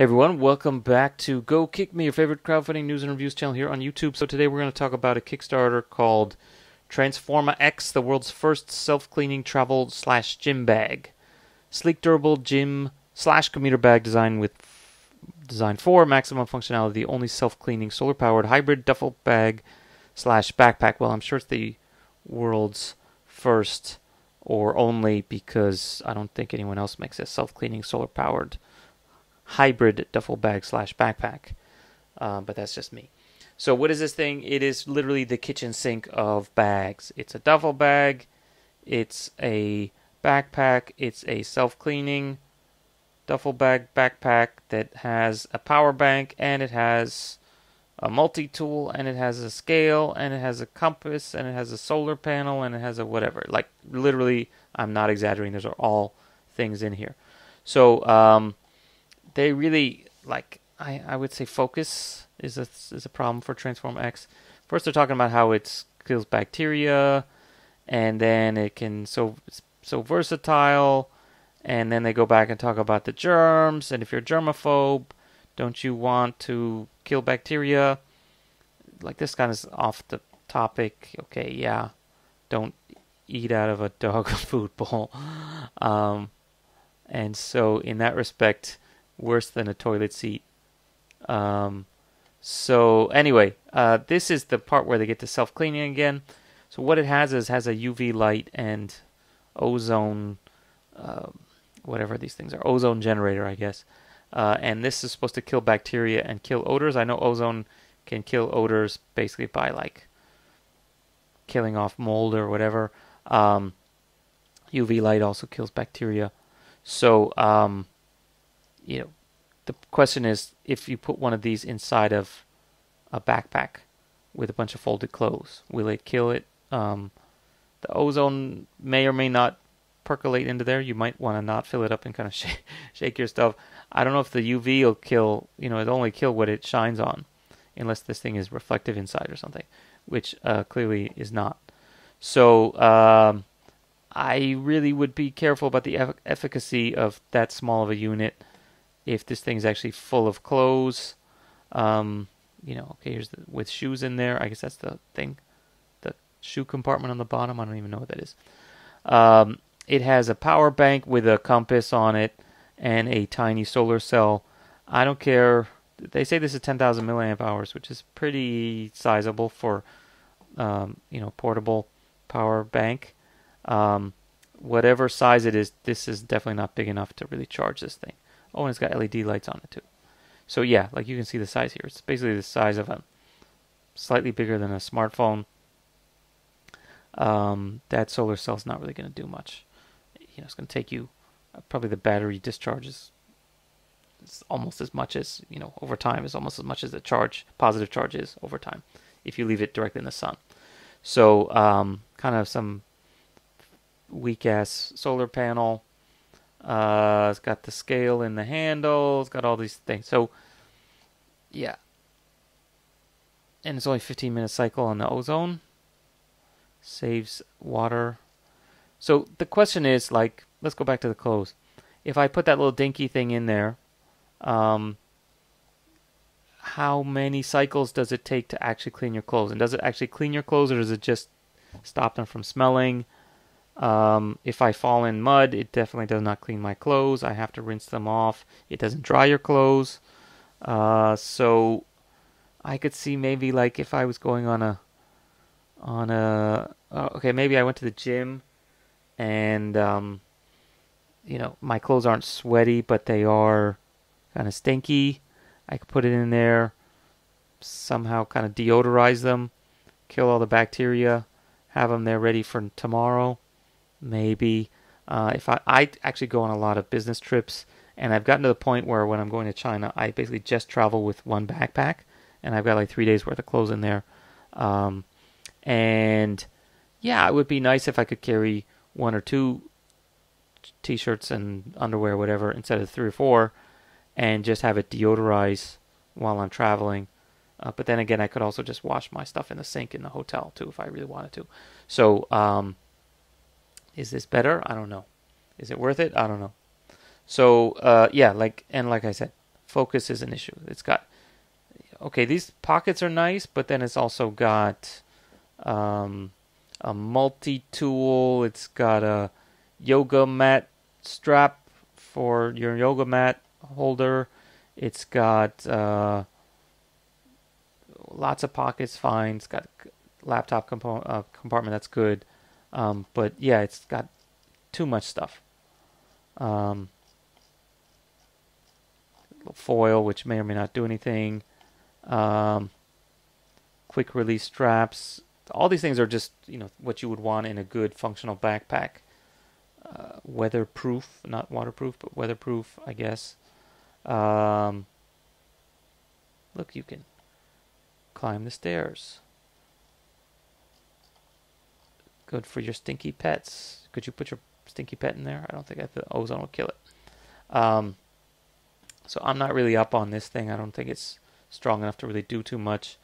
Hey everyone, welcome back to Go Kick Me, your favorite crowdfunding news and reviews channel here on YouTube. So today we're going to talk about a Kickstarter called Transforma X, the world's first self-cleaning travel / gym bag. Sleek, durable gym / commuter bag designed for maximum functionality, the only self-cleaning solar-powered hybrid duffel bag / backpack. Well, I'm sure it's the world's first or only because I don't think anyone else makes a self-cleaning solar-powered hybrid duffel bag / backpack, but that's just me. So what is this thing? It is literally the kitchen sink of bags. It's a duffel bag, it's a backpack, it's a self-cleaning duffel bag backpack that has a power bank, and it has a multi-tool, and it has a scale, and it has a compass, and it has a solar panel, and it has a whatever. Like, literally, I'm not exaggerating. Those are all things in here. So they really, like, I would say focus is a problem for Transforma X. First, they're talking about how it kills bacteria, and then it can, so versatile, and then they go back and talk about the germs, and if you're germaphobe, don't you want to kill bacteria? Like, this kind of off the topic. Okay, yeah, don't eat out of a dog food bowl. And so in that respect, worse than a toilet seat. So anyway, this is the part where they get to self-cleaning again. So what it has is has a UV light and ozone, whatever these things are, ozone generator, I guess. And this is supposed to kill bacteria and kill odors. I know ozone can kill odors basically by like killing off mold or whatever. UV light also kills bacteria. So you know, the question is, if you put one of these inside of a backpack with a bunch of folded clothes, will it kill it? The ozone may or may not percolate into there. You might want to not fill it up and kind of shake your stuff. I don't know if the UV will kill, you know, it'll only kill what it shines on, unless this thing is reflective inside or something, which clearly is not. So I really would be careful about the efficacy of that small of a unit. If this thing's actually full of clothes, you know, okay, here's the, with shoes in there. I guess that's the thing, the shoe compartment on the bottom. I don't even know what that is. It has a power bank with a compass on it and a tiny solar cell. I don't care. They say this is 10,000 milliamp hours, which is pretty sizable for, you know, portable power bank. Whatever size it is, this is definitely not big enough to really charge this thing. Oh, and it's got LED lights on it too. So yeah, like you can see the size here. It's basically the size of a slightly bigger than a smartphone. That solar cell's not really going to do much. You know, it's going to take you probably the battery discharges. It's almost as much as, you know, over time is almost as much as the charge, positive charge is over time if you leave it directly in the sun. So kind of some weak ass solar panel. It's got the scale in the handle. It's got all these things. So, yeah. And it's only a 15-minute cycle on the ozone. Saves water. So the question is, like, let's go back to the clothes. If I put that little dinky thing in there, how many cycles does it take to actually clean your clothes? And does it actually clean your clothes, or does it just stop them from smelling? If I fall in mud, it definitely does not clean my clothes. I have to rinse them off. It doesn't dry your clothes. So I could see maybe like if I was going on okay, maybe I went to the gym and, you know, my clothes aren't sweaty, but they are kind of stinky. I could put it in there, somehow kind of deodorize them, kill all the bacteria, have them there ready for tomorrow. Maybe if I actually go on a lot of business trips, and I've gotten to the point where when I'm going to China, I basically just travel with one backpack, and I've got like 3 days worth of clothes in there. And yeah, it would be nice if I could carry one or two t-shirts and underwear, whatever, instead of 3 or 4, and just have it deodorize while I'm traveling. But then again, I could also just wash my stuff in the sink in the hotel too, if I really wanted to. So, is this better? I don't know. Is it worth it? I don't know. So, yeah, like, and like I said, focus is an issue. It's got, okay, these pockets are nice, but then it's also got a multi-tool. It's got a yoga mat strap for your yoga mat holder. It's got lots of pockets, fine. It's got laptop compartment, that's good. But yeah, it's got too much stuff. Foil, which may or may not do anything. Quick release straps. All these things are just, you know, what you would want in a good functional backpack. Weatherproof, not waterproof, but weatherproof, I guess. Look, you can climb the stairs. Good for your stinky pets. Could you put your stinky pet in there? I don't think the ozone will kill it. So I'm not really up on this thing. I don't think it's strong enough to really do too much,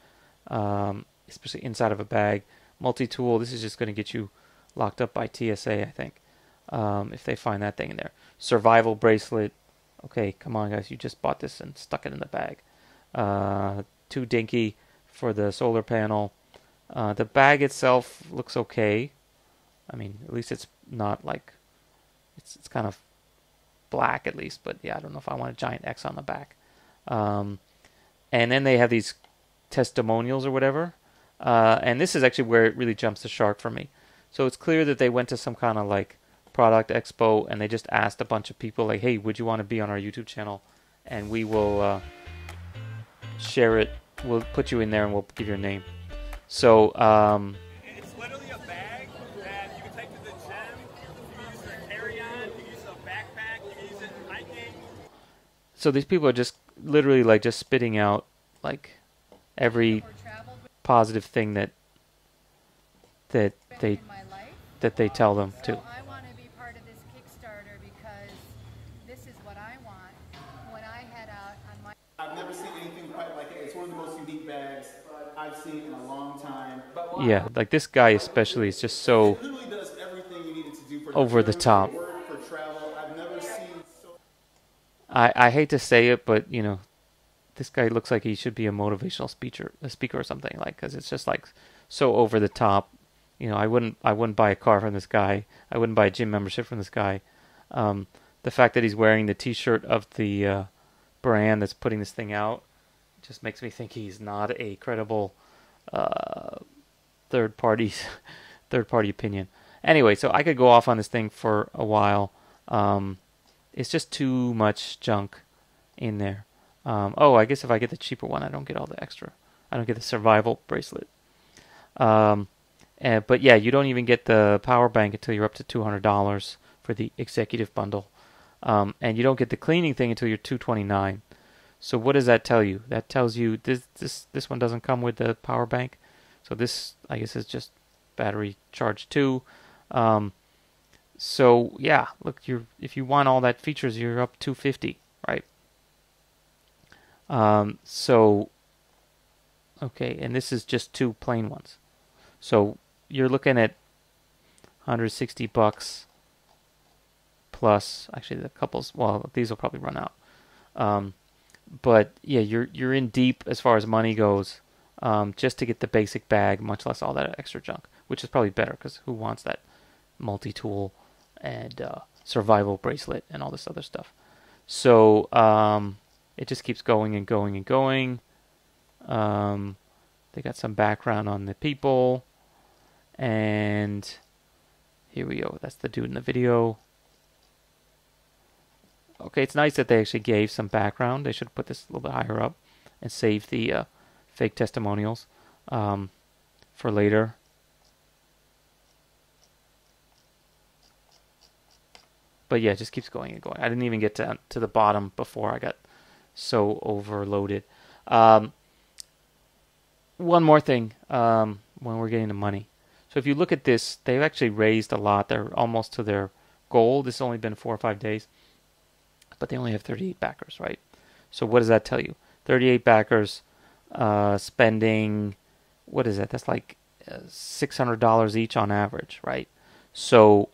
especially inside of a bag. Multi-tool, this is just going to get you locked up by TSA, I think, if they find that thing in there. Survival bracelet. Okay, come on, guys. You just bought this and stuck it in the bag. Too dinky for the solar panel. The bag itself looks okay. I mean, at least it's not like... It's kind of black, at least. But, yeah, I don't know if I want a giant X on the back. And then they have these testimonials or whatever. And this is actually where it really jumps the shark for me. So it's clear that they went to some kind of, like, product expo, and they just asked a bunch of people, like, hey, would you want to be on our YouTube channel, and we will share it, we'll put you in there, and we'll give your name. So it's literally a bag that you can take to the gym. You can use it to carry on, you can use it a backpack, you can use it hiking. So these people are just literally like just spitting out like every positive thing that they tell them to. In a long time. But yeah, like this guy especially is just so over the top. I hate to say it, but you know, this guy looks like he should be a motivational speaker or something, like, because it's just like so over the top. You know, I wouldn't buy a car from this guy. I wouldn't buy a gym membership from this guy. The fact that he's wearing the T-shirt of the brand that's putting this thing out just makes me think he's not a credible third party opinion. Anyway, so I could go off on this thing for a while. It's just too much junk in there. Oh, I guess if I get the cheaper one, I don't get all the extra. I don't get the survival bracelet. But yeah, you don't even get the power bank until you're up to $200 for the executive bundle, and you don't get the cleaning thing until you're $229. So what does that tell you? That tells you this one doesn't come with the power bank. So this, I guess, is just battery charge too. So yeah, look, if you want all that features, you're up $250, right? So okay, and this is just two plain ones. So you're looking at $160 plus. Actually, the couples. Well, these will probably run out. But yeah, you're in deep as far as money goes, just to get the basic bag, much less all that extra junk, which is probably better, because who wants that multi-tool and survival bracelet and all this other stuff? So it just keeps going and going and going. They got some background on the people, and here we go. That's the dude in the video. Okay, it's nice that they actually gave some background. They should put this a little bit higher up and save the fake testimonials for later. But yeah, it just keeps going and going. I didn't even get to the bottom before I got so overloaded. One more thing when we're getting the money. So if you look at this, they've actually raised a lot. They're almost to their goal. This has only been 4 or 5 days. But they only have 38 backers, right? So what does that tell you? 38 backers spending, what is that? That's like $600 each on average, right? So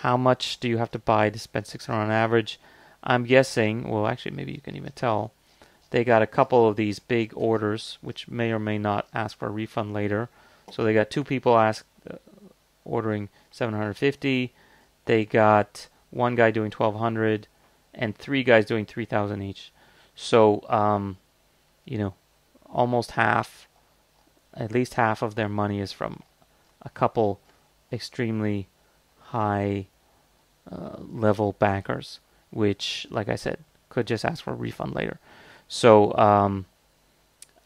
how much do you have to buy to spend $600 on average? I'm guessing, well, actually, maybe you can even tell They got a couple of these big orders, which may or may not ask for a refund later. So they got two people ordering 750. They got one guy doing 1,200 and three guys doing 3,000 each. So, you know, almost half, at least half of their money is from a couple extremely high level backers, which, like I said, could just ask for a refund later. So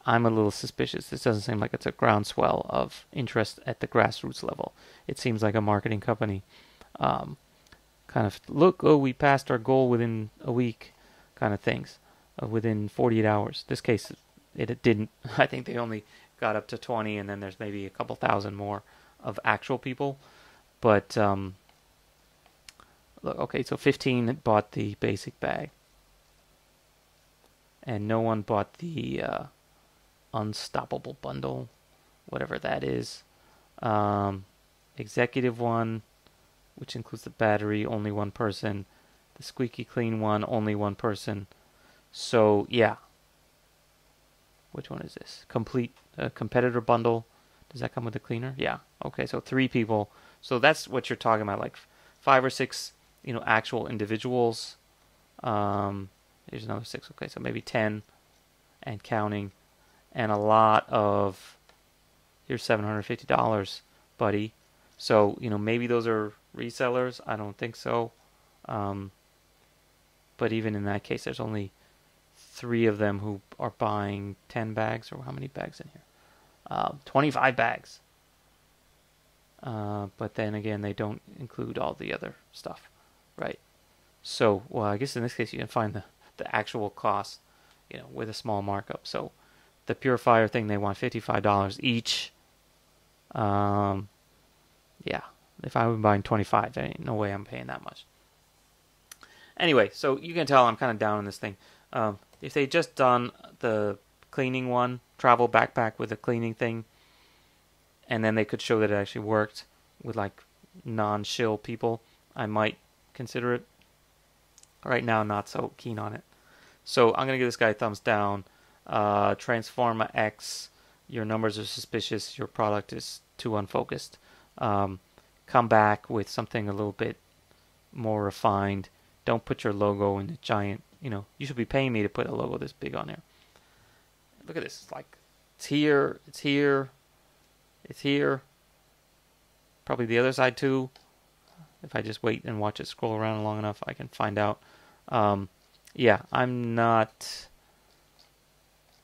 I'm a little suspicious. This doesn't seem like it's a groundswell of interest at the grassroots level. It seems like a marketing company kind of, look, oh, we passed our goal within a week kind of things, within 48 hours. This case, it didn't. I think they only got up to 20, and then there's maybe a couple thousand more of actual people. But, look, okay, so 15 bought the basic bag. And no one bought the unstoppable bundle, whatever that is. Executive one, which includes the battery, only one person. The squeaky clean one, only one person. So, yeah. Which one is this? Complete competitor bundle. Does that come with the cleaner? Yeah. Okay, so three people. So that's what you're talking about, like 5 or 6, you know, actual individuals. There's another 6, okay, so maybe 10 and counting, and a lot of, here's $750, buddy. So, you know, maybe those are resellers. I don't think so. But even in that case, there's only 3 of them who are buying 10 bags, or how many bags in here? 25 bags. But then again, they don't include all the other stuff, right? So, well, I guess in this case, you can find the actual cost, you know, with a small markup. So the purifier thing, they want $55 each. Yeah, if I were buying 25, there ain't no way I'm paying that much. Anyway, so you can tell I'm kind of down on this thing. If they just done the cleaning one, travel backpack with a cleaning thing, and then they could show that it actually worked with like non-shill people, I might consider it. Right now, not so keen on it. So I'm going to give this guy a thumbs down. Transforma X, your numbers are suspicious. Your product is too unfocused. Come back with something a little bit more refined. Don't put your logo in the giant, you know, you should be paying me to put a logo this big on there. Look at this. It's like, it's here, it's here, it's here. Probably the other side too. If I just wait and watch it scroll around long enough, I can find out. Yeah, I'm not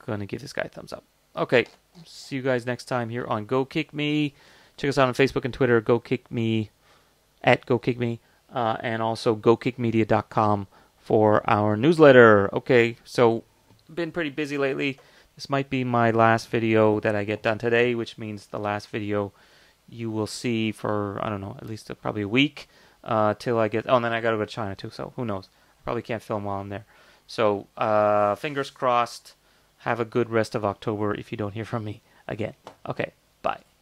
going to give this guy a thumbs up. Okay, see you guys next time here on Go Kick Me. Check us out on Facebook and Twitter, Go Kick Me, at Go Kick Me, and also gokickmedia.com for our newsletter. Okay, so been pretty busy lately. This might be my last video that I get done today, which means the last video you will see for, I don't know, at least probably a week till I get... Oh, and then I got to go to China too, so who knows? I probably can't film while I'm there. So, fingers crossed. Have a good rest of October if you don't hear from me again. Okay, bye.